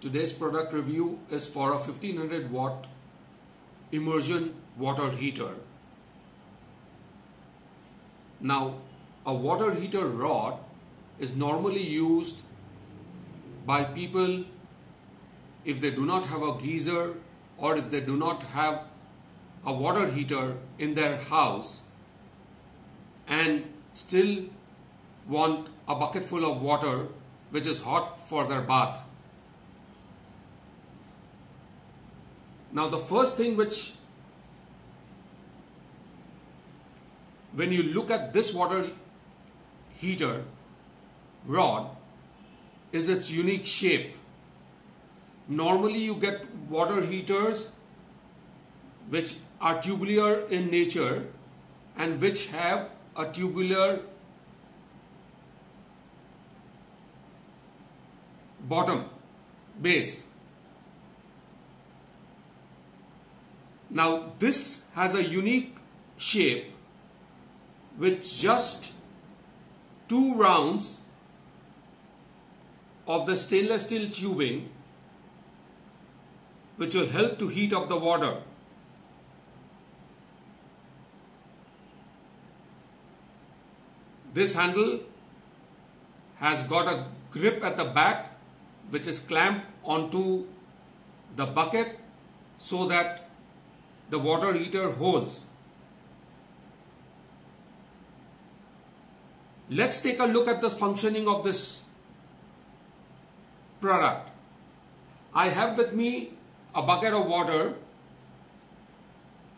Today's product review is for a 1500 watt immersion water heater. Now, a water heater rod is normally used by people if they do not have a geyser or if they do not have a water heater in their house and still want a bucket full of water which is hot for their bath. Now the first thing which, when you look at this water heater rod, is its unique shape. Normally you get water heaters which are tubular in nature and which have a tubular bottom base. Now this has a unique shape with just two rounds of the stainless steel tubing which will help to heat up the water. This handle has got a grip at the back which is clamped onto the bucket so that the water heater holds. Let's take a look at the functioning of this product. I have with me a bucket of water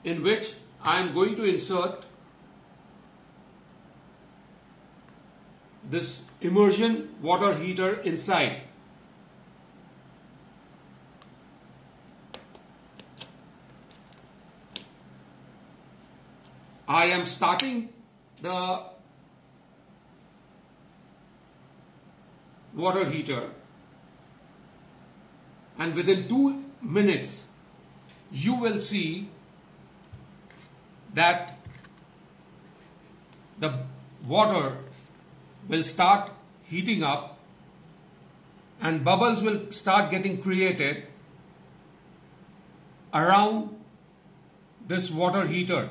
in which I am going to insert this immersion water heater inside. I am starting the water heater, and within 2 minutes you will see that the water will start heating up and bubbles will start getting created around this water heater.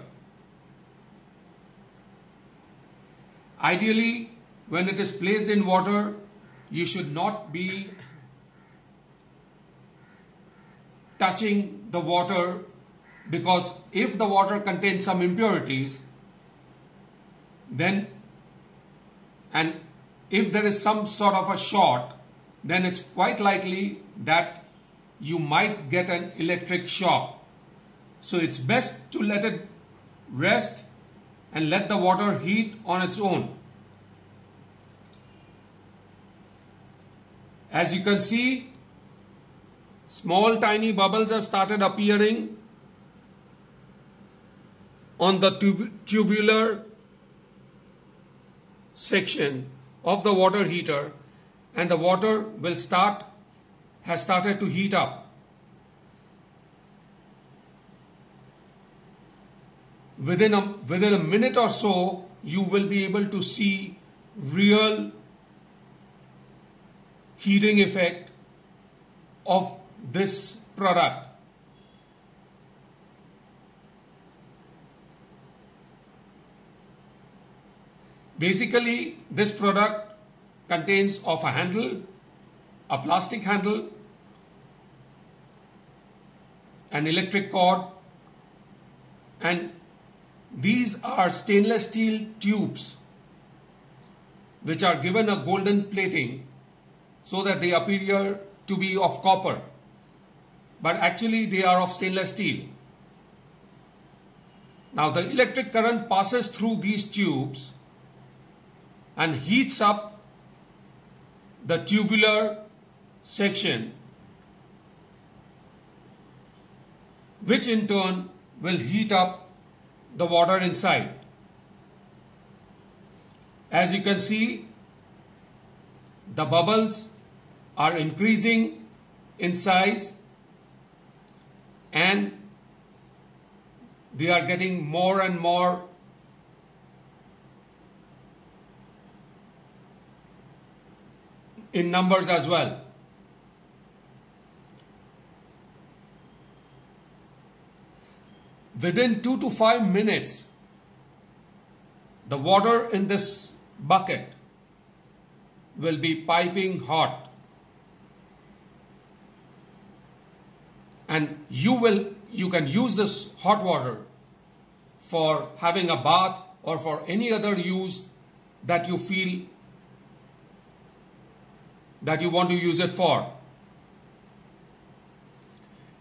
Ideally, when it is placed in water, you should not be touching the water, because if the water contains some impurities, then and if there is some sort of a short, then it's quite likely that you might get an electric shock. So it's best to let it rest and let the water heat on its own. As you can see, small tiny bubbles have started appearing on the tubular section of the water heater, and the water will has started to heat up. Within a minute or so, you will be able to see real heating effect of this product. Basically, this product contains of a handle, a plastic handle, an electric cord, and these are stainless steel tubes which are given a golden plating so that they appear to be of copper, but actually they are of stainless steel. Now the electric current passes through these tubes and heats up the tubular section, which in turn will heat up the water inside. As you can see, the bubbles are increasing in size and they are getting more and more in numbers as well. within 2 to 5 minutes, the water in this bucket will be piping hot, and you can use this hot water for having a bath or for any other use that you feel that you want to use it for.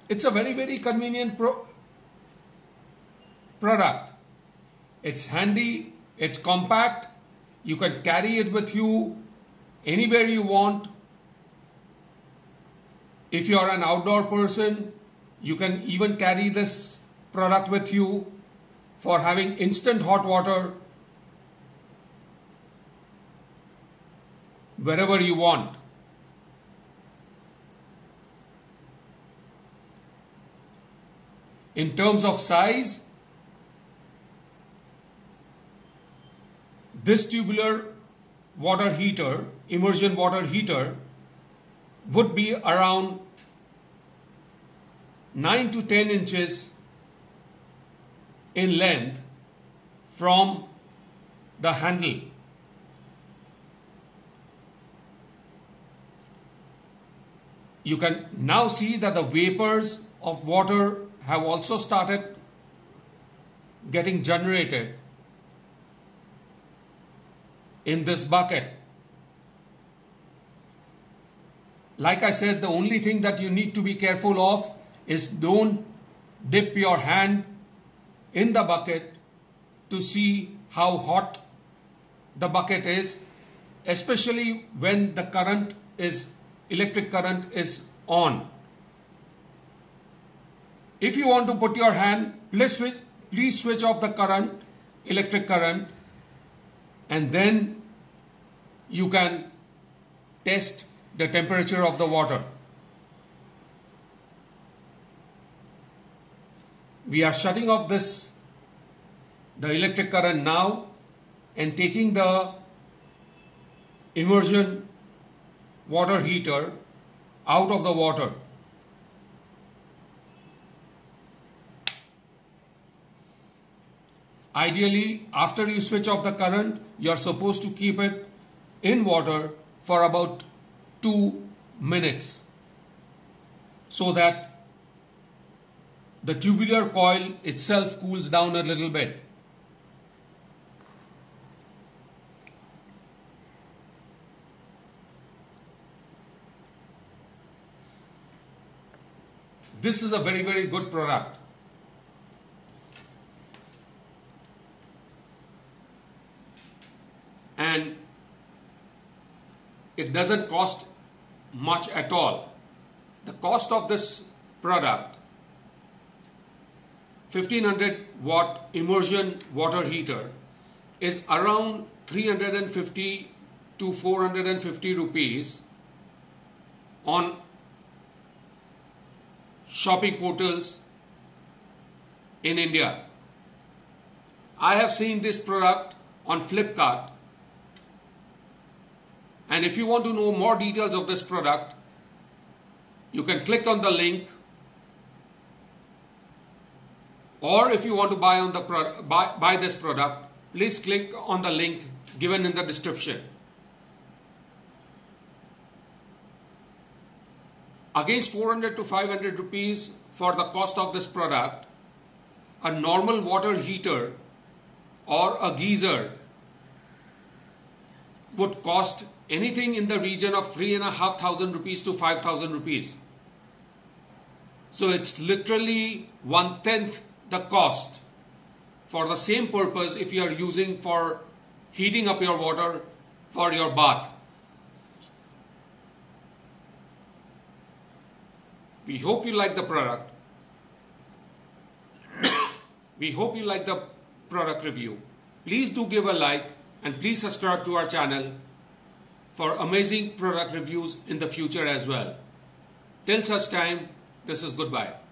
It's a very, very convenient product. It's handy, it's compact, you can carry it with you anywhere you want. If you are an outdoor person, you can even carry this product with you for having instant hot water wherever you want. In terms of size, this tubular water heater, immersion water heater, would be around 9 to 10 inches in length from the handle. You can now see that the vapors of water have also started getting generated in this bucket. Like I said, the only thing that you need to be careful of is don't dip your hand in the bucket to see how hot the bucket is, especially when the electric current is on. If you want to put your hand, please switch off the electric current, and then you can test the temperature of the water. We are shutting off the electric current now and taking the immersion water heater out of the water. Ideally, after you switch off the current, you are supposed to keep it in water for about 2 minutes, so that the tubular coil itself cools down a little bit. This is a very, very good product. And it doesn't cost much at all. The cost of this product, 1500-watt immersion water heater, is around 350 to 450 rupees on shopping portals in India. I have seen this product on Flipkart, and if you want to know more details of this product, you can click on the link. Or if you want to buy this product, please click on the link given in the description. Against 400 to 500 rupees for the cost of this product, a normal water heater or a geyser would cost anything in the region of 3,500 rupees to 5,000 rupees. So it's literally 1/10 the cost for the same purpose if you are using for heating up your water for your bath. We hope you like the product. We hope you like the product review. Please do give a like and please subscribe to our channel for amazing product reviews in the future as well. Till such time, this is goodbye.